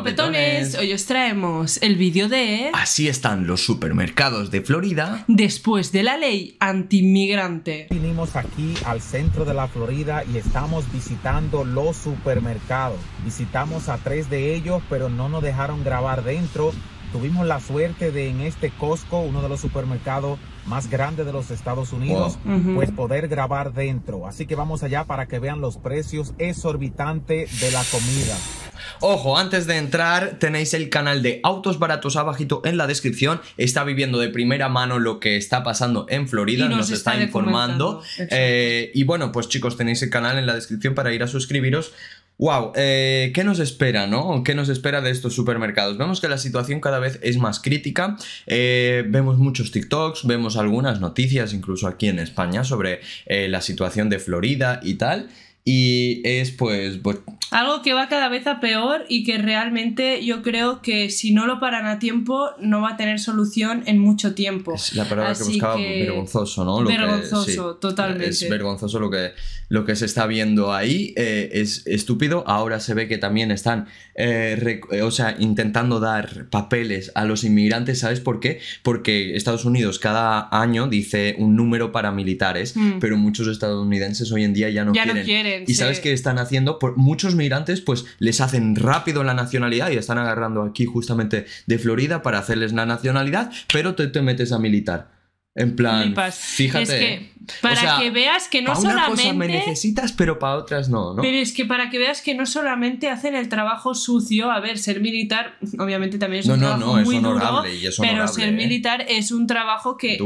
guapetones, hoy os traemos el vídeo de... Así están los supermercados de Florida después de la ley anti-inmigrante. Vinimos aquí al centro de la Florida y estamos visitando los supermercados. Visitamos a 3 de ellos, pero no nos dejaron grabar dentro. Tuvimos la suerte de en este Costco, uno de los supermercados más grandes de los Estados Unidos, pues poder grabar dentro. Así que vamos allá para que vean los precios exorbitantes de la comida. Ojo, antes de entrar tenéis el canal de Autos Baratos abajito en la descripción. Está viviendo de primera mano lo que está pasando en Florida, nos está informando. Y bueno, pues chicos, tenéis el canal en la descripción para ir a suscribiros. Wow, ¿qué nos espera, no? ¿Qué nos espera de estos supermercados? Vemos que la situación cada vez es más crítica, vemos muchos TikToks, vemos algunas noticias incluso aquí en España sobre la situación de Florida y tal, y es pues... algo que va cada vez a peor y que realmente yo creo que si no lo paran a tiempo no va a tener solución en mucho tiempo. Es la palabra que buscaba, vergonzoso, ¿no? Vergonzoso, totalmente. Es vergonzoso lo que se está viendo ahí, es estúpido. Ahora se ve que también están intentando dar papeles a los inmigrantes, ¿sabes por qué? Porque Estados Unidos cada año dice un número para militares, pero muchos estadounidenses hoy en día ya no quieren. ¿Y sabes qué están haciendo? Por muchos migrantes pues les hacen rápido la nacionalidad y están agarrando aquí justamente de Florida para hacerles la nacionalidad, pero te metes a militar. En plan, fíjate. Es que para que veas que no solamente... Para una cosa me necesitas, pero para otras no, ¿no? Pero es que para que veas que no solamente hacen el trabajo sucio. A ver, ser militar obviamente también es un trabajo muy duro, pero ser militar es un trabajo que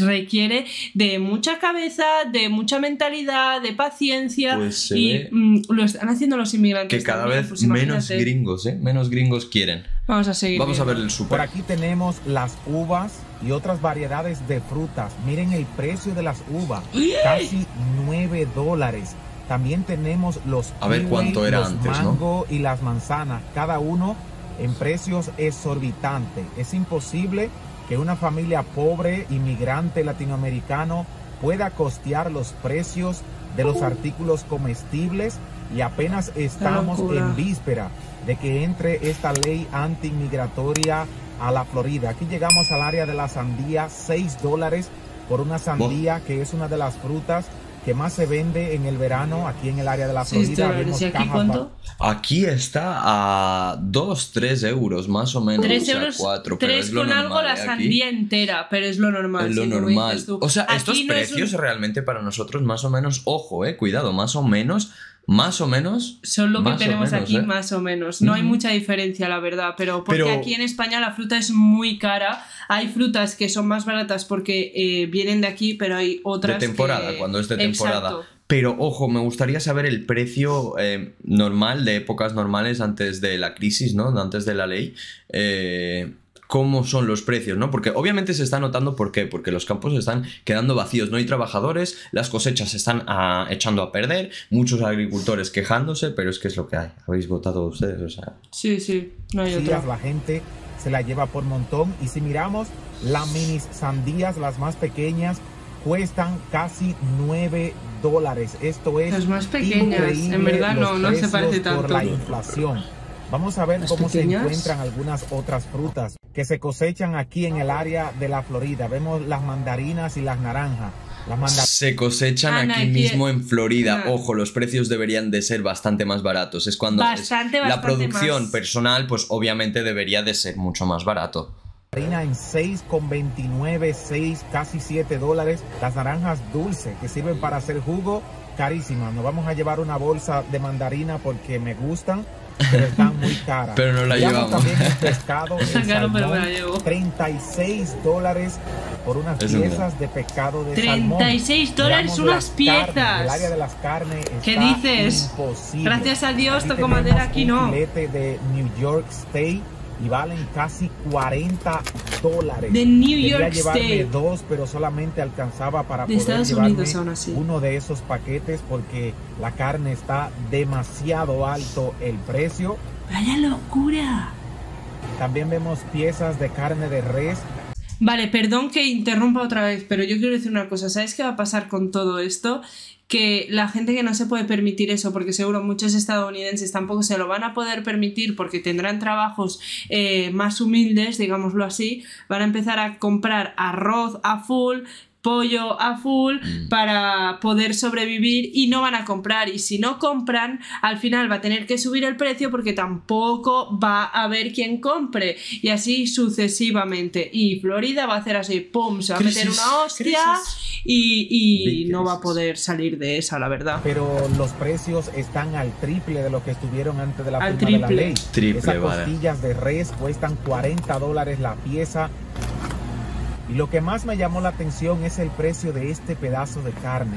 requiere de mucha cabeza, de mucha mentalidad, de paciencia, pues y lo están haciendo los inmigrantes. Que cada vez menos gringos, ¿eh? Menos gringos quieren. Vamos a seguir. Vamos a ver el super. Por aquí tenemos las uvas y otras variedades de frutas. Miren el precio de las uvas. Casi $9. También tenemos los mangos y las manzanas. Cada uno en precios exorbitantes. Es imposible que una familia pobre, inmigrante latinoamericano, pueda costear los precios de los artículos comestibles. Y apenas estamos en víspera de que entre esta ley anti-inmigratoria a la Florida. Aquí llegamos al área de la sandía, $6 por una sandía, que es una de las frutas que más se vende en el verano aquí en el área de la Florida. ¿Y aquí cuánto? Aquí está a 2-3 euros más o menos. 3 euros, 4, pero 3 es lo con normal, algo la sandía entera, pero es lo normal. Es lo normal. O sea, aquí estos precios realmente para nosotros más o menos, ojo, cuidado, más o menos son lo que tenemos aquí, más o menos. No hay mucha diferencia, la verdad, pero aquí en España la fruta es muy cara. Hay frutas que son más baratas porque vienen de aquí, pero hay otras de temporada, que... cuando es de temporada. Exacto. Pero ojo, me gustaría saber el precio normal de épocas normales antes de la crisis, ¿no? Antes de la ley. Cómo son los precios, ¿no? Porque obviamente se está notando, ¿por qué? Porque los campos están quedando vacíos, no hay trabajadores, las cosechas se están echando a perder, muchos agricultores quejándose, pero es que es lo que hay. Habéis votado ustedes, o sea... Sí, sí, no hay otra. La gente se la lleva por montón y si miramos, las mini sandías, las más pequeñas, cuestan casi $9. Esto es... Las más pequeñas, en verdad no se parece tanto. Por la inflación. Vamos a ver cómo se encuentran algunas otras frutas que se cosechan aquí en el área de la Florida. Vemos las mandarinas y las naranjas. Se cosechan aquí mismo en Florida. Ojo, los precios deberían de ser bastante más baratos. Es cuando la producción personal, pues obviamente debería de ser mucho más barato. Harina en 6,29, 6, casi $7. Las naranjas dulces que sirven para hacer jugo, carísimas. Nos vamos a llevar una bolsa de mandarina porque me gustan, pero están muy caras. Pero no la llevamos. También el pescado, el salmón, $36 por unas piezas de pescado de salmón. $36 unas piezas. El área de las carnes está imposible. Gracias a Dios, toco madera, aquí no. Un filete de New York State y valen casi $40. De New York State. Dos, pero solamente alcanzaba para poder Estados Unidos aún así. Uno de esos paquetes porque la carne está demasiado alto el precio. ¡Vaya locura! También vemos piezas de carne de res. Vale, perdón que interrumpa otra vez, pero yo quiero decir una cosa. ¿Sabes qué va a pasar con todo esto? que la gente que no se puede permitir eso, porque seguro muchos estadounidenses tampoco se lo van a poder permitir porque tendrán trabajos más humildes, digámoslo así, van a empezar a comprar arroz a full, pollo a full para poder sobrevivir y no van a comprar, y si no compran al final va a tener que subir el precio porque tampoco va a haber quien compre, y así sucesivamente, y Florida va a hacer así, pum, se va a meter una hostia y no va a poder salir de esa, la verdad. Pero los precios están al triple de lo que estuvieron antes de la firma de la ley. Esas costillas de res cuestan $40 la pieza. Y lo que más me llamó la atención es el precio de este pedazo de carne.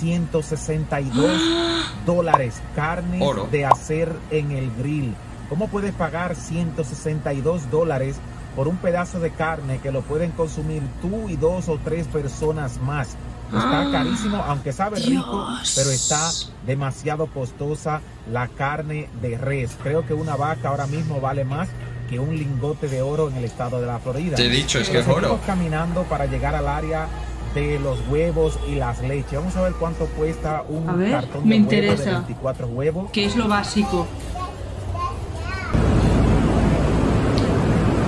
$162. Carne de hacer en el grill. ¿Cómo puedes pagar $162 por un pedazo de carne que lo pueden consumir tú y 2 o 3 personas más? Está carísimo, aunque sabe rico, pero está demasiado costosa la carne de res. Creo que una vaca ahora mismo vale más que un lingote de oro en el estado de la Florida. Te he dicho, es que es oro. Caminando para llegar al área de los huevos y las leches. Vamos a ver cuánto cuesta un cartón de huevos de 24 huevos. Que es lo básico.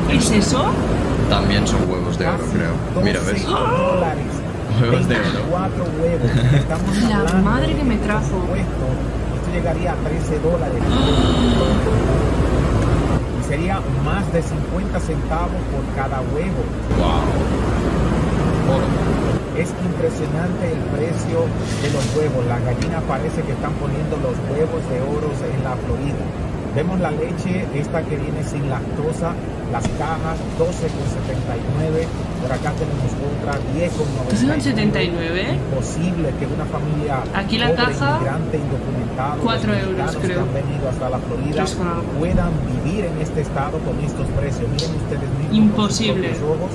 ¿Es eso? También son huevos de oro, creo. Mira, ves. Huevos de oro. 4 huevos. Estamos la madre que me trajo. Esto llegaría a $13. Sería más de 50 centavos por cada huevo. ¡Wow! Es impresionante el precio de los huevos. Las gallinas parece que están poniendo los huevos de oro en la Florida. Vemos la leche, esta que viene sin lactosa. Las cajas, 12,79. Por acá tenemos otra, 10,79. Imposible que una familia aquí la pobre, caja, inmigrante, indocumentado, 4 euros, creo, que han venido hasta la Florida, puedan vivir en este estado con estos precios. Miren ustedes mismos. Imposible. Con sus ojos.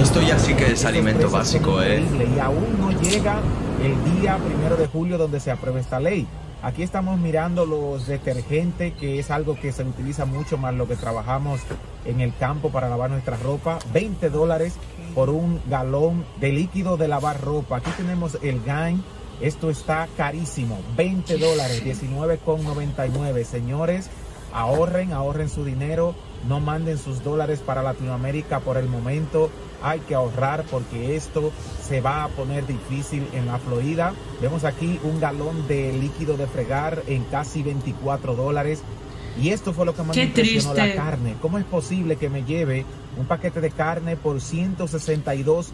Esto ya sí que es alimento básico, Y aún no llega el día 1 de julio donde se apruebe esta ley. Aquí estamos mirando los detergentes, que es algo que se utiliza mucho más lo que trabajamos en el campo para lavar nuestra ropa. $20 por un galón de líquido de lavar ropa. Aquí tenemos el Gain. Esto está carísimo. $20, 19,99. Señores, ahorren su dinero. No manden sus dólares para Latinoamérica por el momento. Hay que ahorrar porque esto se va a poner difícil en la Florida. Vemos aquí un galón de líquido de fregar en casi $24. Y esto fue lo que más me impresionó, la carne. ¿Cómo es posible que me lleve un paquete de carne por $162?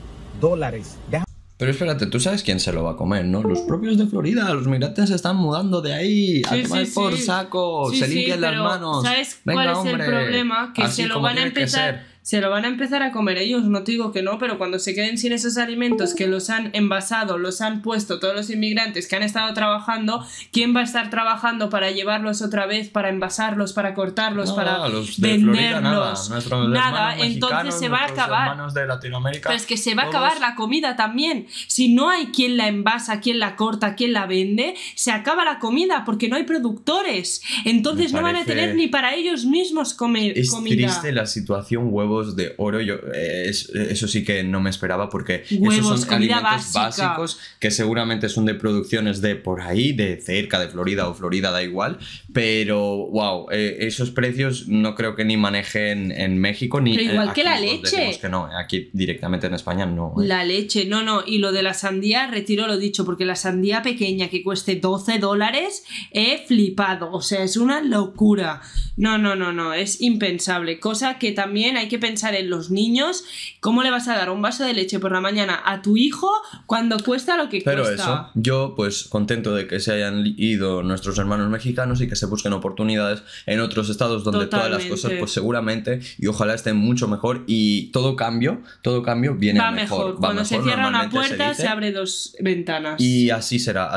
Pero espérate, tú sabes quién se lo va a comer, ¿no? Los propios de Florida, los migrantes se están mudando de ahí, a tomar por saco, se limpian las manos. ¿Sabes cuál es el problema? Que se lo van a empezar... Se lo van a empezar a comer ellos, no te digo que no, pero cuando se queden sin esos alimentos que los han envasado, los han puesto todos los inmigrantes que han estado trabajando, ¿quién va a estar trabajando para llevarlos otra vez, para envasarlos, para cortarlos, para venderlos? Nada, entonces se va a acabar. Pero es que se va a acabar la comida también. Si no hay quien la envasa, quien la corta, quien la vende, se acaba la comida porque no hay productores. Entonces no van a tener ni para ellos mismos comer comida. Es triste la situación, huevo de oro. Yo eso sí que no me esperaba, porque huevos, esos son alimentos básicos que seguramente son de producciones de por ahí, de cerca de Florida o Florida, da igual, pero wow, esos precios no creo que ni manejen en México, ni pero igual que la leche, que no, aquí directamente en España no. La leche, no, y lo de la sandía, retiro lo dicho, porque la sandía pequeña que cueste $12, he flipado, o sea, es una locura. No, es impensable, cosa que también hay que pensar en los niños. ¿Cómo le vas a dar un vaso de leche por la mañana a tu hijo cuando cuesta lo que cuesta? Pero eso, yo pues contento de que se hayan ido nuestros hermanos mexicanos y que se busquen oportunidades en otros estados donde todas las cosas pues seguramente y ojalá estén mucho mejor, y todo cambio viene mejor. Cuando se cierra una puerta se abre 2 ventanas. Y así será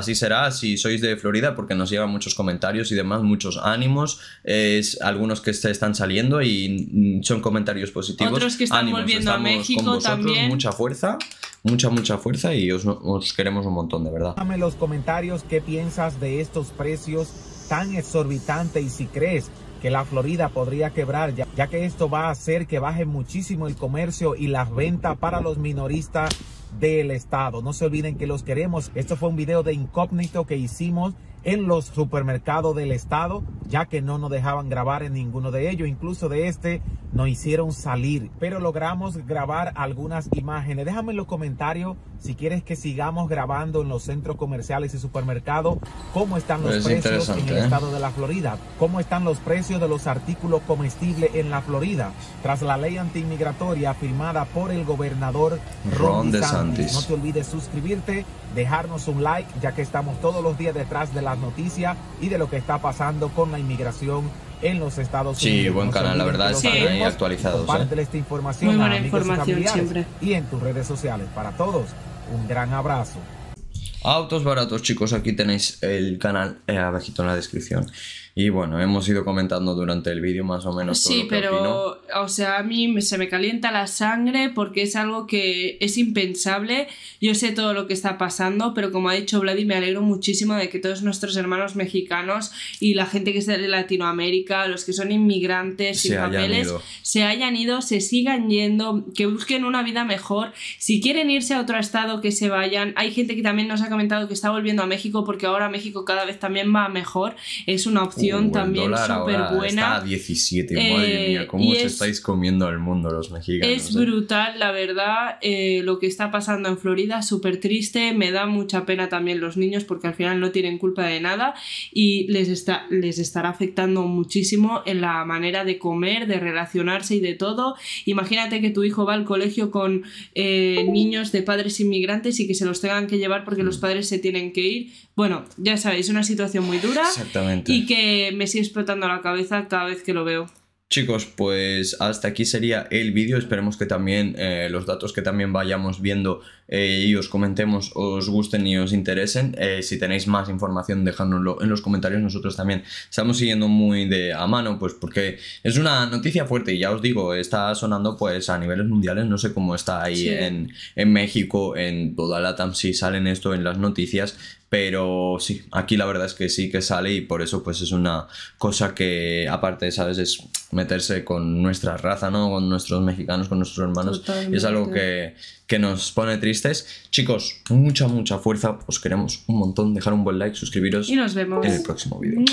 si sois de Florida, porque nos llevan muchos comentarios y demás, muchos ánimos, algunos que se están saliendo y son comentarios positivos. Otros que están volviendo a México con vosotros, también. Mucha fuerza, mucha fuerza, y os queremos un montón, de verdad. Dame en los comentarios qué piensas de estos precios tan exorbitantes y si crees que la Florida podría quebrar, ya que esto va a hacer que baje muchísimo el comercio y las ventas para los minoristas del estado. No se olviden que los queremos. Esto fue un video de incógnito que hicimos en los supermercados del estado, ya que no nos dejaban grabar en ninguno de ellos. Incluso de este nos hicieron salir, pero logramos grabar algunas imágenes. Déjame en los comentarios si quieres que sigamos grabando en los centros comerciales y supermercados cómo están los precios en el estado de la Florida, cómo están los precios de los artículos comestibles en la Florida tras la ley antimigratoria firmada por el gobernador Ron DeSantis. No te olvides suscribirte, dejarnos un like, ya que estamos todos los días detrás de las noticias y de lo que está pasando con la inmigración en los Estados Unidos. Sí, buen canal, la verdad, sí, ahí actualizados. Compártele esta información. Muy buena información siempre. Y en tus redes sociales. Para todos, un gran abrazo. Autos Baratos, chicos, aquí tenéis el canal abajito en la descripción. Y bueno, hemos ido comentando durante el vídeo más o menos todo lo que opino. O sea, a mí se me calienta la sangre porque es algo que es impensable. Yo sé todo lo que está pasando, pero como ha dicho Vladi, me alegro muchísimo de que todos nuestros hermanos mexicanos y la gente que está de Latinoamérica, los que son inmigrantes sin papeles, se hayan ido, se sigan yendo, que busquen una vida mejor. Si quieren irse a otro estado, que se vayan. Hay gente que también nos ha comentado que está volviendo a México porque ahora México cada vez también va mejor. Es una opción también súper buena. Está a 17, madre mía, cómo os estáis comiendo al mundo los mexicanos. Es brutal, la verdad, lo que está pasando en Florida, súper triste. Me da mucha pena también los niños porque al final no tienen culpa de nada y les estará afectando muchísimo en la manera de comer, de relacionarse y de todo. Imagínate que tu hijo va al colegio con niños de padres inmigrantes y que se los tengan que llevar porque los padres se tienen que ir. Bueno, ya sabéis, una situación muy dura. Exactamente. Y que me sigue explotando la cabeza cada vez que lo veo. Chicos, pues hasta aquí sería el vídeo. Esperemos que también los datos que también vayamos viendo y os comentemos os gusten y os interesen. Si tenéis más información, dejadnoslo en los comentarios. Nosotros también estamos siguiendo muy de a mano, pues porque es una noticia fuerte y ya os digo, está sonando pues a niveles mundiales. No sé cómo está ahí en México, en toda LATAM, si salen esto en las noticias. Pero sí, aquí la verdad es que sí que sale y por eso pues es una cosa que aparte, ¿sabes? Es meterse con nuestra raza, ¿no? Con nuestros mexicanos, con nuestros hermanos. Totalmente. Y es algo que nos pone tristes. Chicos, mucha, mucha fuerza. Os queremos un montón. Dejar un buen like, suscribiros. Y nos vemos en el próximo vídeo.